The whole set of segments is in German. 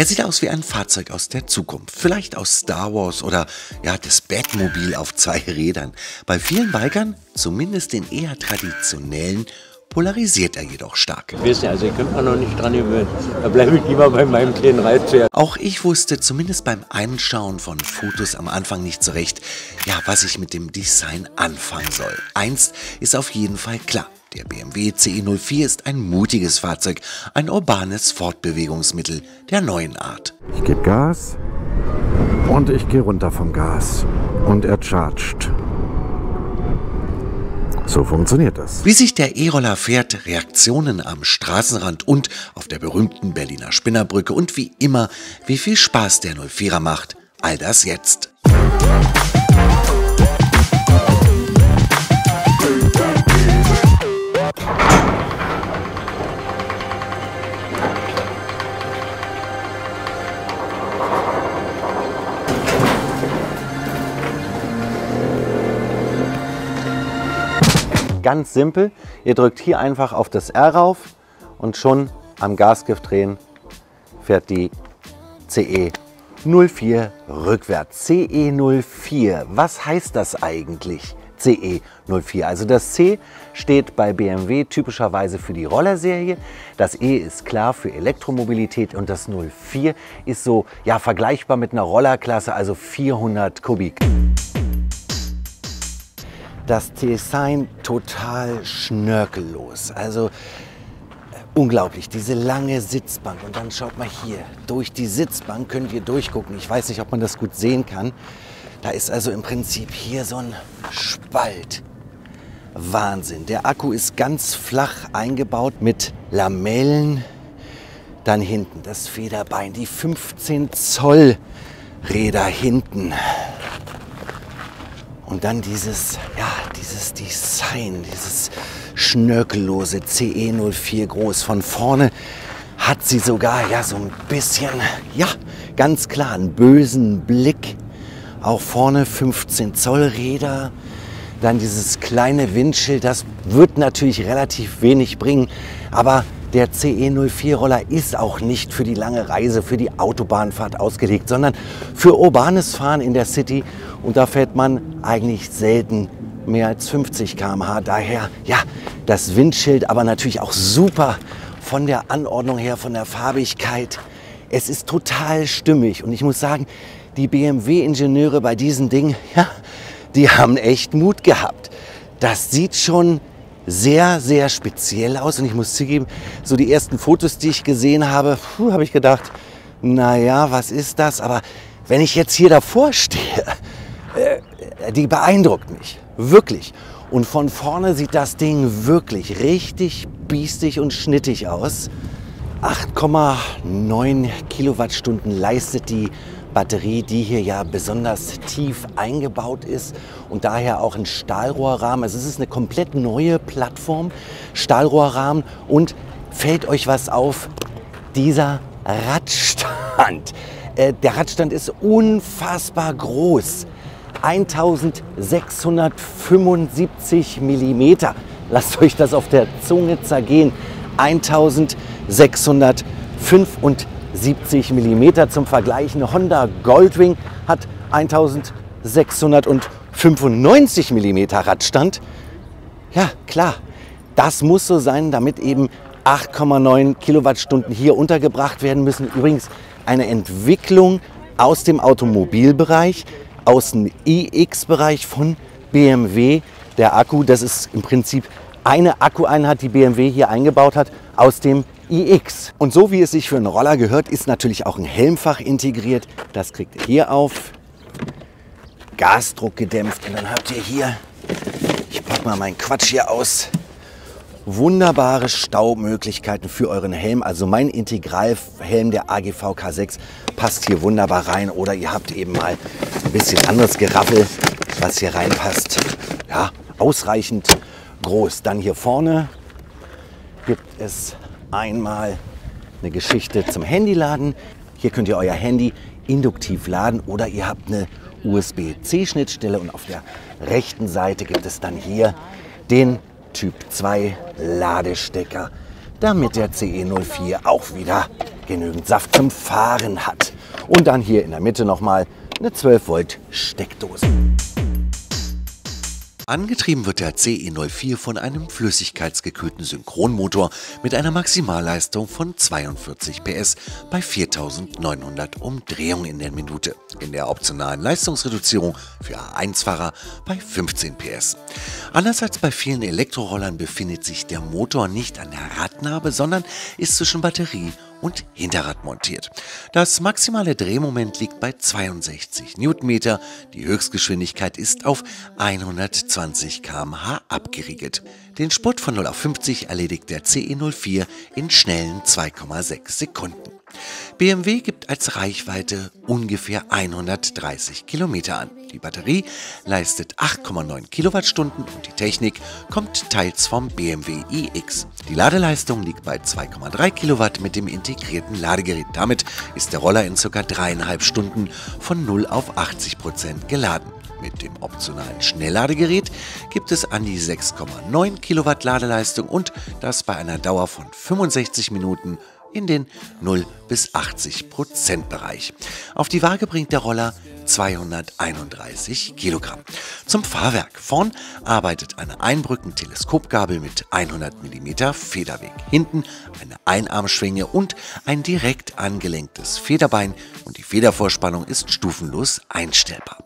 Er sieht aus wie ein Fahrzeug aus der Zukunft, vielleicht aus Star Wars oder ja, das Batmobil auf zwei Rädern. Bei vielen Bikern, zumindest den eher traditionellen, polarisiert er jedoch stark. Ich weiß nicht, also ich könnte mir noch nicht dran gewöhnen. Da bleibe ich lieber bei meinem kleinen Reitpferd. Auch ich wusste zumindest beim Anschauen von Fotos am Anfang nicht so recht, ja, was ich mit dem Design anfangen soll. Eins ist auf jeden Fall klar. Der BMW CE 04 ist ein mutiges Fahrzeug, ein urbanes Fortbewegungsmittel der neuen Art. Ich gebe Gas und ich gehe runter vom Gas und er chargt. So funktioniert das. Wie sich der E-Roller fährt, Reaktionen am Straßenrand und auf der berühmten Berliner Spinnerbrücke und wie immer, wie viel Spaß der 04er macht, all das jetzt. Ganz simpel, ihr drückt hier einfach auf das R rauf und schon am Gasgriff drehen fährt die CE 04 rückwärts. CE 04, was heißt das eigentlich? CE 04, also das C steht bei BMW typischerweise für die Rollerserie, das E ist klar für Elektromobilität und das 04 ist so, ja, vergleichbar mit einer Rollerklasse, also 400 Kubik. Das Design total schnörkellos, also unglaublich, diese lange Sitzbank und dann schaut mal hier, durch die Sitzbank könnt ihr durchgucken, ich weiß nicht, ob man das gut sehen kann, da ist also im Prinzip hier so ein Spalt, Wahnsinn. Der Akku ist ganz flach eingebaut mit Lamellen, dann hinten das Federbein, die 15 Zoll Räder hinten. Und dann dieses, ja, dieses Design, dieses schnörkellose CE 04 groß. Von vorne hat sie sogar, ja, so ein bisschen, ja, ganz klar einen bösen Blick. Auch vorne 15 Zoll Räder. Dann dieses kleine Windschild, das wird natürlich relativ wenig bringen. Aber der CE 04 Roller ist auch nicht für die lange Reise, für die Autobahnfahrt ausgelegt, sondern für urbanes Fahren in der City. Und da fährt man eigentlich selten mehr als 50 km/h. Daher, ja, das Windschild, aber natürlich auch super von der Anordnung her, von der Farbigkeit. Es ist total stimmig. Und ich muss sagen, die BMW-Ingenieure bei diesem Ding, ja, die haben echt Mut gehabt. Das sieht schon sehr, sehr speziell aus. Und ich muss zugeben, so die ersten Fotos, die ich gesehen habe, habe ich gedacht, naja, was ist das? Aber wenn ich jetzt hier davor stehe, die beeindruckt mich. Wirklich. Und von vorne sieht das Ding wirklich richtig biestig und schnittig aus. 8,9 Kilowattstunden leistet die Batterie, die hier ja besonders tief eingebaut ist und daher auch ein Stahlrohrrahmen. Also es ist eine komplett neue Plattform, Stahlrohrrahmen und fällt euch was auf, dieser Radstand. Der Radstand ist unfassbar groß, 1675 mm. Lasst euch das auf der Zunge zergehen, 1675 mm zum Vergleich. Eine Honda Goldwing hat 1695 mm Radstand. Ja, klar, das muss so sein, damit eben 8,9 Kilowattstunden hier untergebracht werden müssen. Übrigens eine Entwicklung aus dem Automobilbereich, aus dem iX-Bereich von BMW. Der Akku, das ist im Prinzip eine Akkueinheit, die BMW hier eingebaut hat, aus dem iX. Und so wie es sich für einen Roller gehört, ist natürlich auch ein Helmfach integriert. Das kriegt ihr hier auf. Gasdruck gedämpft. Und dann habt ihr hier, ich pack mal meinen Quatsch hier aus, wunderbare Staumöglichkeiten für euren Helm. Also mein Integralhelm, der AGV K6, passt hier wunderbar rein. Oder ihr habt eben mal ein bisschen anderes Geraffel, was hier reinpasst. Ja, ausreichend groß. Dann hier vorne gibt es einmal eine Geschichte zum Handyladen. Hier könnt ihr euer Handy induktiv laden oder ihr habt eine USB-C-Schnittstelle. Und auf der rechten Seite gibt es dann hier den Typ 2 Ladestecker. damit der CE 04 auch wieder genügend Saft zum Fahren hat. Und dann hier in der Mitte nochmal eine 12 Volt Steckdose. Angetrieben wird der CE 04 von einem flüssigkeitsgekühlten Synchronmotor mit einer Maximalleistung von 42 PS bei 4.900 Umdrehungen in der Minute, in der optionalen Leistungsreduzierung für A1-Fahrer bei 15 PS. Anders als bei vielen Elektrorollern befindet sich der Motor nicht an der Radnabe, sondern ist zwischen Batterie und Hinterrad montiert. Das maximale Drehmoment liegt bei 62 Newtonmeter, die Höchstgeschwindigkeit ist auf 120 km/h abgeriegelt. Den Spurt von 0 auf 50 erledigt der CE 04 in schnellen 2,6 Sekunden. BMW gibt als Reichweite ungefähr 130 Kilometer an. Die Batterie leistet 8,9 Kilowattstunden und die Technik kommt teils vom BMW iX. Die Ladeleistung liegt bei 2,3 Kilowatt mit dem integrierten Ladegerät. Damit ist der Roller in ca. 3,5 Stunden von 0 auf 80% geladen. Mit dem optionalen Schnellladegerät gibt es an die 6,9 Kilowatt Ladeleistung und das bei einer Dauer von 65 Minuten in den 0 bis 80% Bereich. Auf die Waage bringt der Roller 231 Kilogramm. Zum Fahrwerk: vorn arbeitet eine Einbrücken-Teleskopgabel mit 100 mm Federweg. Hinten eine Einarmschwinge und ein direkt angelenktes Federbein und die Federvorspannung ist stufenlos einstellbar.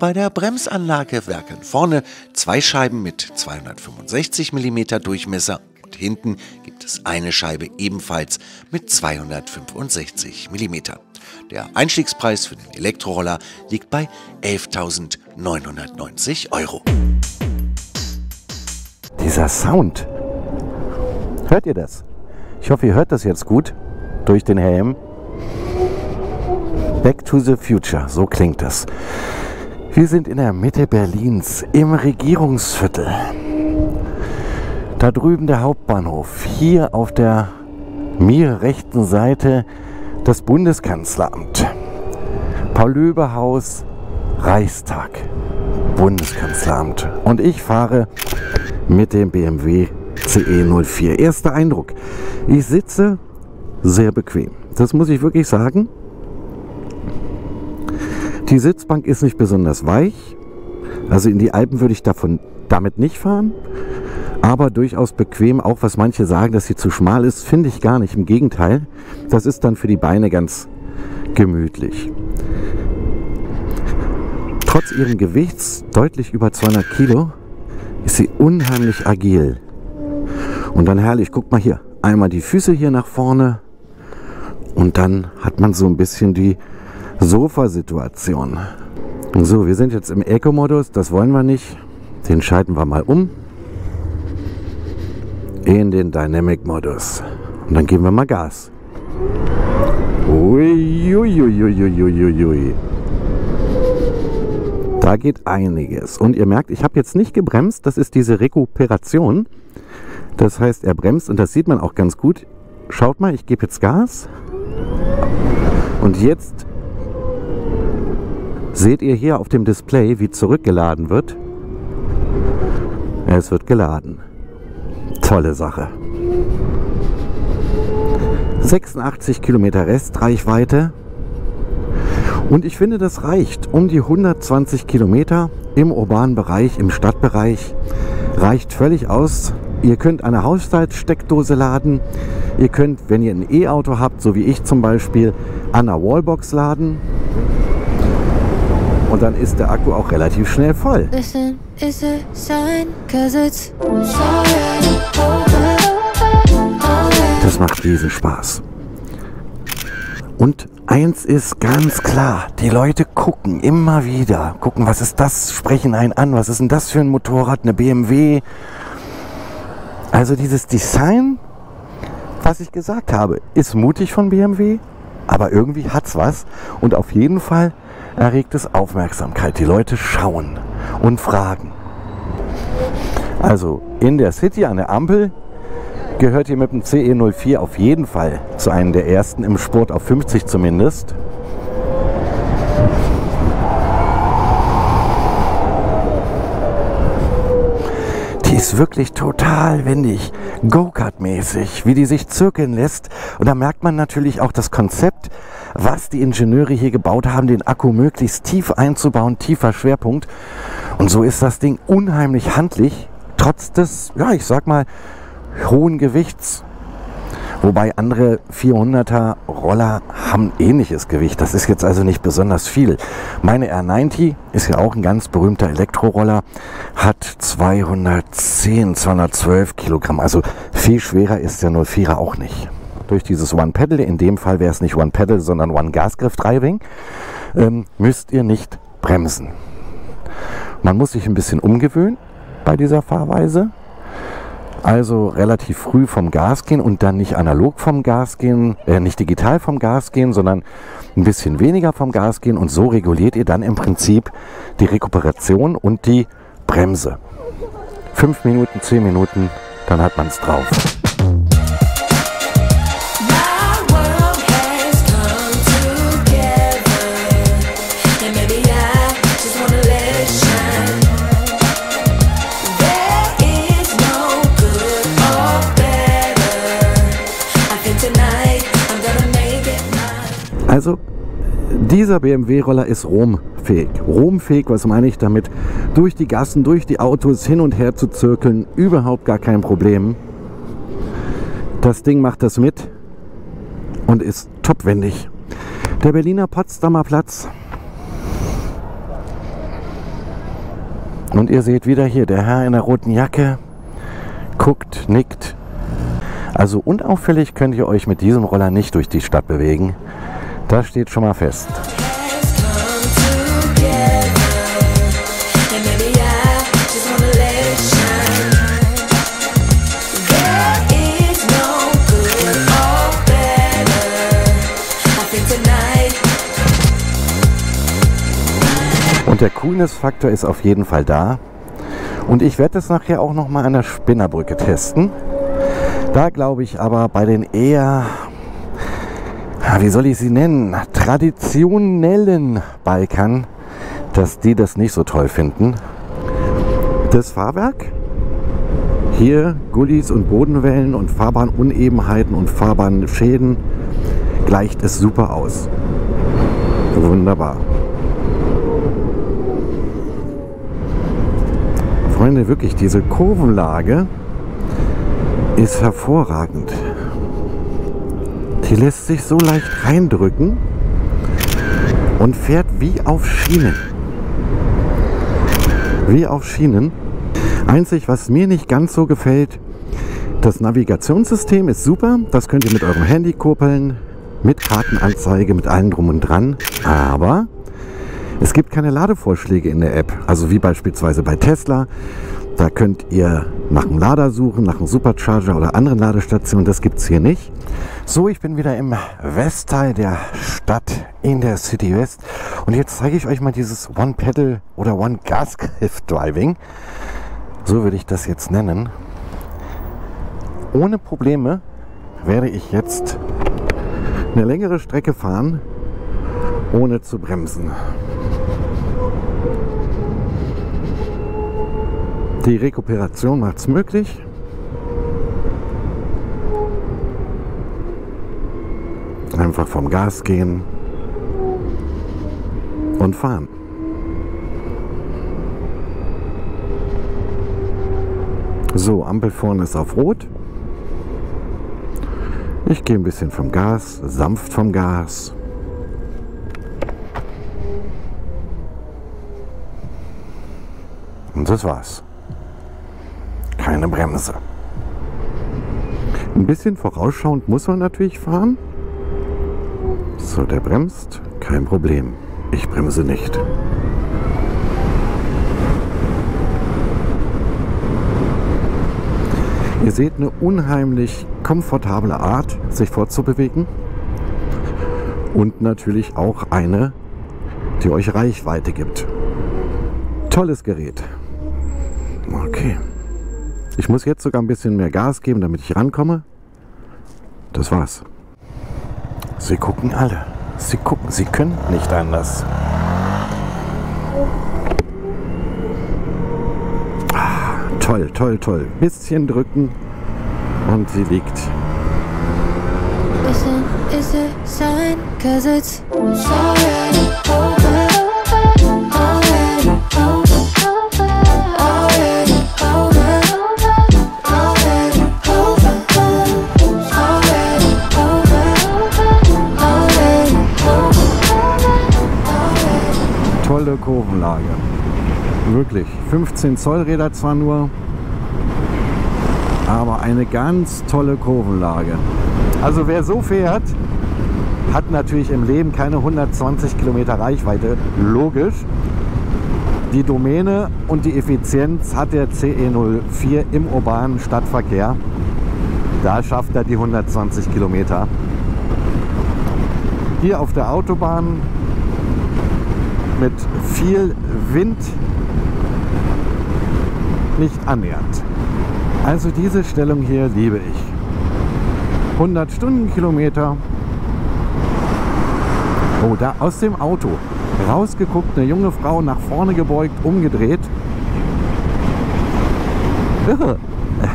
Bei der Bremsanlage werken vorne zwei Scheiben mit 265 mm Durchmesser. Hinten gibt es eine Scheibe ebenfalls mit 265 mm. Der Einstiegspreis für den Elektroroller liegt bei 11.990 Euro. Dieser Sound, hört ihr das? Ich hoffe, ihr hört das jetzt gut durch den Helm. Back to the Future, so klingt das. Wir sind in der Mitte Berlins im Regierungsviertel. Da drüben der Hauptbahnhof, hier auf der mir rechten Seite das Bundeskanzleramt. Paul-Löbe-Haus, Reichstag, Bundeskanzleramt. Und ich fahre mit dem BMW CE 04. Erster Eindruck, ich sitze sehr bequem. Das muss ich wirklich sagen. Die Sitzbank ist nicht besonders weich. Also in die Alpen würde ich damit nicht fahren. Aber durchaus bequem, auch was manche sagen, dass sie zu schmal ist, finde ich gar nicht. Im Gegenteil, das ist dann für die Beine ganz gemütlich. Trotz ihrem Gewichts, deutlich über 200 Kilo, ist sie unheimlich agil. Und dann herrlich, guck mal hier, einmal die Füße hier nach vorne und dann hat man so ein bisschen die Sofasituation. So, wir sind jetzt im Eco-Modus, das wollen wir nicht. Den schalten wir mal um in den Dynamic-Modus. Und dann geben wir mal Gas. Uiuiuiuiuiui. Da geht einiges. Und ihr merkt, ich habe jetzt nicht gebremst. Das ist diese Rekuperation. Das heißt, er bremst und das sieht man auch ganz gut. Schaut mal, ich gebe jetzt Gas. Und jetzt seht ihr hier auf dem Display, wie zurückgeladen wird. Es wird geladen. Tolle Sache. 86 Kilometer Restreichweite. Und ich finde, das reicht. Um die 120 Kilometer im urbanen Bereich, im Stadtbereich. Reicht völlig aus. Ihr könnt eine Haushaltssteckdose laden. Ihr könnt, wenn ihr ein E-Auto habt, so wie ich zum Beispiel, an der Wallbox laden. Und dann ist der Akku auch relativ schnell voll. Listen, is a sign, 'cause it's das macht riesen Spaß. Und eins ist ganz klar, die Leute gucken immer wieder. Gucken, was ist das, sprechen einen an, was ist denn das für ein Motorrad, eine BMW. Also dieses Design, was ich gesagt habe, ist mutig von BMW, aber irgendwie hat's was. Und auf jeden Fall erregt es Aufmerksamkeit. Die Leute schauen und fragen. Also in der City an der Ampel gehört ihr mit dem CE 04 auf jeden Fall zu einem der ersten im Sport auf 50 zumindest. Die ist wirklich total total wendig, Go-Kart-mäßig, wie die sich zirkeln lässt. Und da merkt man natürlich auch das Konzept, was die Ingenieure hier gebaut haben, den Akku möglichst tief einzubauen, tiefer Schwerpunkt. Und so ist das Ding unheimlich handlich, trotz des, ja, ich sag mal, hohen Gewichts. Wobei andere 400er Roller haben ähnliches Gewicht. Das ist jetzt also nicht besonders viel. Meine R90 ist ja auch ein ganz berühmter Elektroroller, hat 210, 212 Kilogramm. Also viel schwerer ist der 04er auch nicht. Durch dieses One-Pedal, in dem Fall wäre es nicht One-Pedal, sondern One-Gasgriff-Driving, müsst ihr nicht bremsen. Man muss sich ein bisschen umgewöhnen bei dieser Fahrweise. Also relativ früh vom Gas gehen und dann nicht analog vom Gas gehen, nicht digital vom Gas gehen, sondern ein bisschen weniger vom Gas gehen. Und so reguliert ihr dann im Prinzip die Rekuperation und die Bremse. 5 Minuten, 10 Minuten, dann hat man es drauf. Also, dieser BMW-Roller ist romfähig. Romfähig, was meine ich damit? Durch die Gassen, durch die Autos, hin und her zu zirkeln, überhaupt gar kein Problem. Das Ding macht das mit und ist topwendig. Der Berliner Potsdamer Platz. Und ihr seht wieder hier, der Herr in der roten Jacke guckt, nickt. Also unauffällig könnt ihr euch mit diesem Roller nicht durch die Stadt bewegen. Das steht schon mal fest. Und der Coolness-Faktor ist auf jeden Fall da. Und ich werde das nachher auch noch mal an der Spinnerbrücke testen. Da glaube ich aber bei den eher, wie soll ich sie nennen, traditionellen Bikern, dass die das nicht so toll finden. Das Fahrwerk, hier Gullis und Bodenwellen und Fahrbahnunebenheiten und Fahrbahnschäden, gleicht es super aus. Wunderbar. Freunde, wirklich, diese Kurvenlage ist hervorragend. Die lässt sich so leicht reindrücken und fährt wie auf Schienen. Wie auf Schienen. Einzig, was mir nicht ganz so gefällt, das Navigationssystem ist super. Das könnt ihr mit eurem Handy koppeln, mit Kartenanzeige, mit allem drum und dran. Aber es gibt keine Ladevorschläge in der App. Also wie beispielsweise bei Tesla. Da könnt ihr nach einem Lader suchen, nach einem Supercharger oder anderen Ladestationen. Das gibt es hier nicht. So, ich bin wieder im Westteil der Stadt, in der City West. Und jetzt zeige ich euch mal dieses One-Pedal oder One-Gasgriff-Driving. So würde ich das jetzt nennen. Ohne Probleme werde ich jetzt eine längere Strecke fahren, ohne zu bremsen. Die Rekuperation macht es möglich. Einfach vom Gas gehen und fahren. So, Ampel vorne ist auf Rot. Ich gehe ein bisschen vom Gas, sanft vom Gas. Und das war's. Keine Bremse. Ein bisschen vorausschauend muss man natürlich fahren. So, der bremst. Kein Problem. Ich bremse nicht. Ihr seht, eine unheimlich komfortable Art, sich fortzubewegen. Und natürlich auch eine, die euch Reichweite gibt. Tolles Gerät. Okay. Ich muss jetzt sogar ein bisschen mehr Gas geben, damit ich rankomme. Das war's. Sie gucken alle. Sie gucken. Sie können nicht anders. Ah, Toll, toll, toll. Ein bisschen drücken und sie liegt. Tolle Kurvenlage. Wirklich. 15 Zoll Räder zwar nur, aber eine ganz tolle Kurvenlage. Also wer so fährt, hat natürlich im Leben keine 120 Kilometer Reichweite. Logisch. Die Domäne und die Effizienz hat der CE04 im urbanen Stadtverkehr. Da schafft er die 120 Kilometer. Hier auf der Autobahn mit viel Wind nicht annähernd. Also diese Stellung hier liebe ich. 100 Stundenkilometer. Oh, da aus dem Auto rausgeguckt, eine junge Frau nach vorne gebeugt, umgedreht. Irre,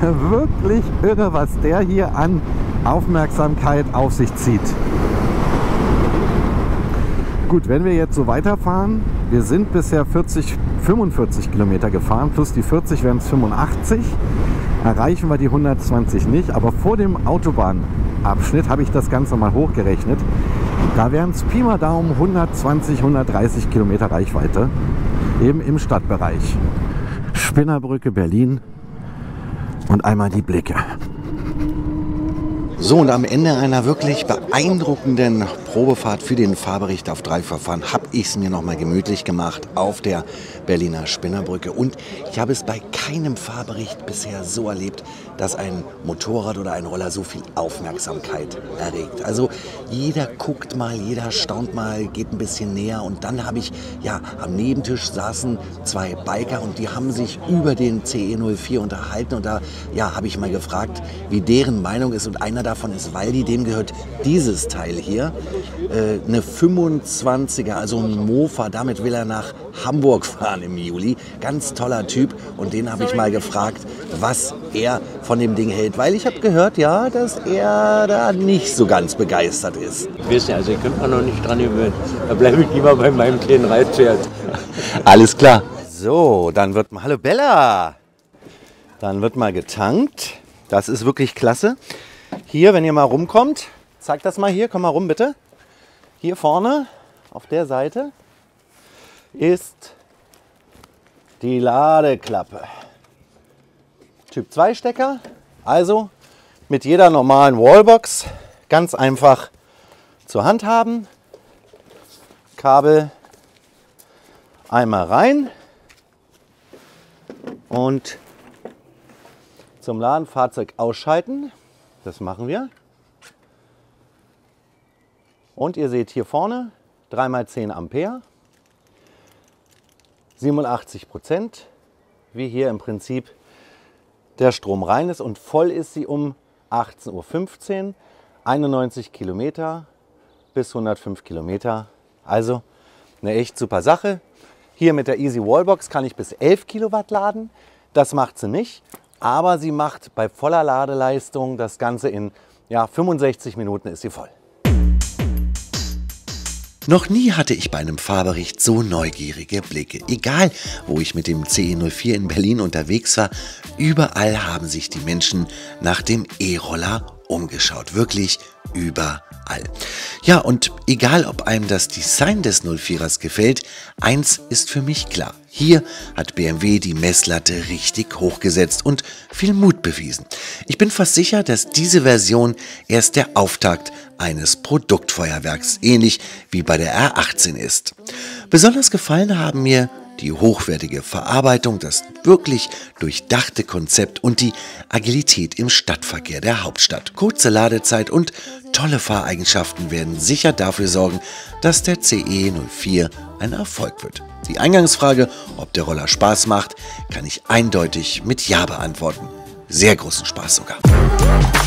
wirklich irre, was der hier an Aufmerksamkeit auf sich zieht. Gut, wenn wir jetzt so weiterfahren, wir sind bisher 45 Kilometer gefahren, plus die 40 wären es 85, erreichen wir die 120 nicht, aber vor dem Autobahnabschnitt habe ich das Ganze mal hochgerechnet, da wären es Pi mal Daumen 120, 130 Kilometer Reichweite, eben im Stadtbereich. Spinnerbrücke Berlin und einmal die Blicke. So, und am Ende einer wirklich beeindruckenden Probefahrt für den Fahrbericht auf 3 Verfahren habe ich es mir nochmal gemütlich gemacht auf der Berliner Spinnerbrücke. Und ich habe es bei keinem Fahrbericht bisher so erlebt, dass ein Motorrad oder ein Roller so viel Aufmerksamkeit erregt. Also jeder guckt mal, jeder staunt mal, geht ein bisschen näher. Und dann habe ich, ja, am Nebentisch saßen zwei Biker und die haben sich über den CE04 unterhalten. Und da, ja, habe ich mal gefragt, wie deren Meinung ist. Und einer davon ist Waldi, dem gehört dieses Teil hier, eine 25er, also ein Mofa, damit will er nach Hamburg fahren im Juli. Ganz toller Typ und den habe ich mal gefragt, was er von dem Ding hält, weil ich habe gehört, ja, dass er da nicht so ganz begeistert ist. Wisst ihr, also ich könnte mich noch nicht dran gewöhnen, da bleibe ich lieber bei meinem kleinen Reitpferd. Alles klar. So, dann wird mal, hallo Bella, dann wird mal getankt, das ist wirklich klasse. Hier, wenn ihr mal rumkommt, zeig das mal hier, komm mal rum bitte. Hier vorne auf der Seite ist die Ladeklappe. Typ 2 Stecker, also mit jeder normalen Wallbox ganz einfach zur Hand haben. Kabel einmal rein und zum Laden Fahrzeug ausschalten. Das machen wir. Und ihr seht hier vorne 3x10 Ampere, 87%, wie hier im Prinzip der Strom rein ist. Und voll ist sie um 18.15 Uhr, 91 Kilometer bis 105 Kilometer. Also eine echt super Sache. Hier mit der Easy Wallbox kann ich bis 11 Kilowatt laden. Das macht sie nicht. Aber sie macht bei voller Ladeleistung das Ganze in, ja, 65 Minuten ist sie voll. Noch nie hatte ich bei einem Fahrbericht so neugierige Blicke. Egal, wo ich mit dem CE04 in Berlin unterwegs war, überall haben sich die Menschen nach dem E-Roller umgeschaut. Wirklich überall. Ja, und egal, ob einem das Design des 04ers gefällt, eins ist für mich klar. Hier hat BMW die Messlatte richtig hochgesetzt und viel Mut bewiesen. Ich bin fast sicher, dass diese Version erst der Auftakt eines Produktfeuerwerks, ähnlich wie bei der R18 ist. Besonders gefallen haben mir die hochwertige Verarbeitung, das wirklich durchdachte Konzept und die Agilität im Stadtverkehr der Hauptstadt. Kurze Ladezeit und tolle Fahreigenschaften werden sicher dafür sorgen, dass der CE04 ein Erfolg wird. Die Eingangsfrage, ob der Roller Spaß macht, kann ich eindeutig mit Ja beantworten. Sehr großen Spaß sogar.